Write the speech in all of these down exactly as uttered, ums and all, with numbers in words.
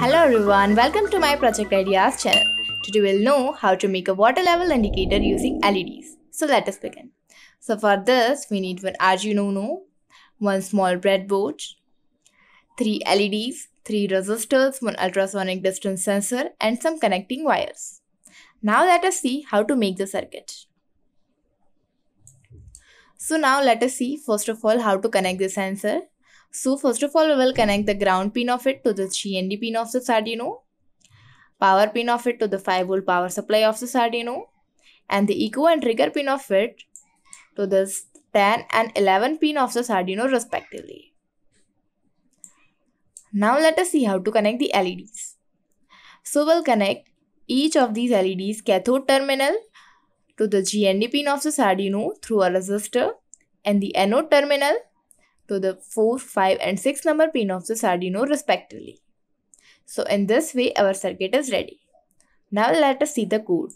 Hello everyone, welcome to my Project Ideas channel. Today we'll know how to make a water level indicator using L E Ds. So let us begin. So for this we need one Arduino Uno, one small breadboard, three L E Ds, three resistors, one ultrasonic distance sensor and some connecting wires. Now let us see how to make the circuit. So now let us see first of all how to connect the sensor. So first of all, we will connect the ground pin of it to the G N D pin of the Arduino, power pin of it to the five volt power supply of the Arduino, and the echo and trigger pin of it to the ten and eleven pin of the Arduino respectively. Now let us see how to connect the L E Ds. So we will connect each of these L E Ds cathode terminal to the G N D pin of the Arduino through a resistor, and the anode terminal to the four, five and six number pin of the Arduino respectively. So in this way our circuit is ready. Now let us see the code.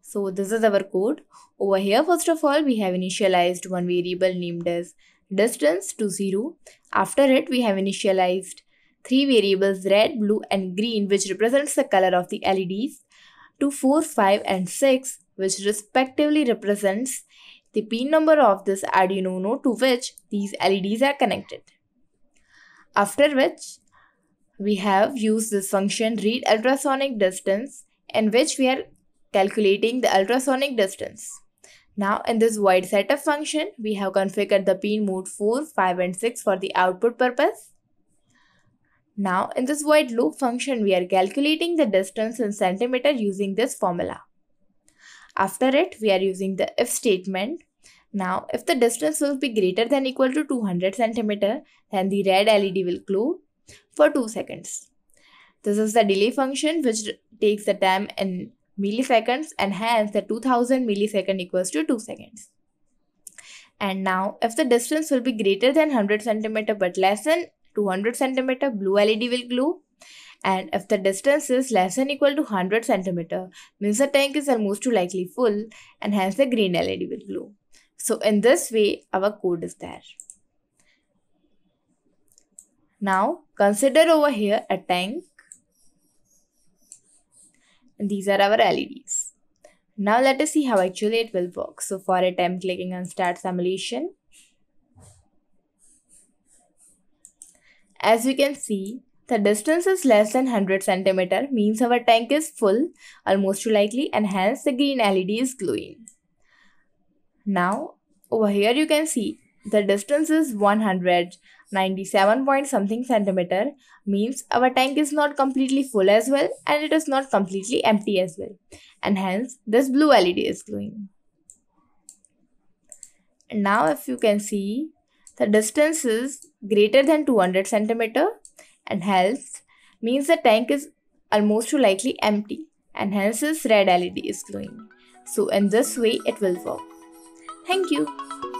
So this is our code. Over here first of all we have initialized one variable named as distance to zero. After it we have initialized three variables red, blue and green which represents the color of the L E Ds to four, five and six which respectively represents the pin number of this Arduino Uno to which these L E Ds are connected. After which, we have used this function read ultrasonic distance in which we are calculating the ultrasonic distance. Now in this void setup function, we have configured the pin mode four, five and six for the output purpose. Now in this void loop function, we are calculating the distance in centimeter using this formula. After it, we are using the if statement. Now, if the distance will be greater than or equal to two hundred centimeters, then the red L E D will glow for two seconds. This is the delay function which takes the time in milliseconds and hence the two thousand milliseconds equals to two seconds. And now, if the distance will be greater than one hundred centimeters but less than two hundred centimeters, blue L E D will glow. And if the distance is less than or equal to one hundred centimeters, means the tank is almost likely full and hence the green L E D will glow. So in this way, our code is there. Now consider over here a tank. And these are our L E Ds. Now let us see how actually it will work. So for it, I am clicking on start simulation. As you can see, the distance is less than one hundred centimeters, means our tank is full, almost likely, and hence the green L E D is glowing. Now, over here you can see the distance is one hundred ninety-seven point something centimeter, means our tank is not completely full as well, and it is not completely empty as well, and hence this blue L E D is glowing. And now, if you can see, the distance is greater than two hundred centimeters. And hence means the tank is almost likely empty and hence this red L E D is glowing. So in this way it will work. Thank you.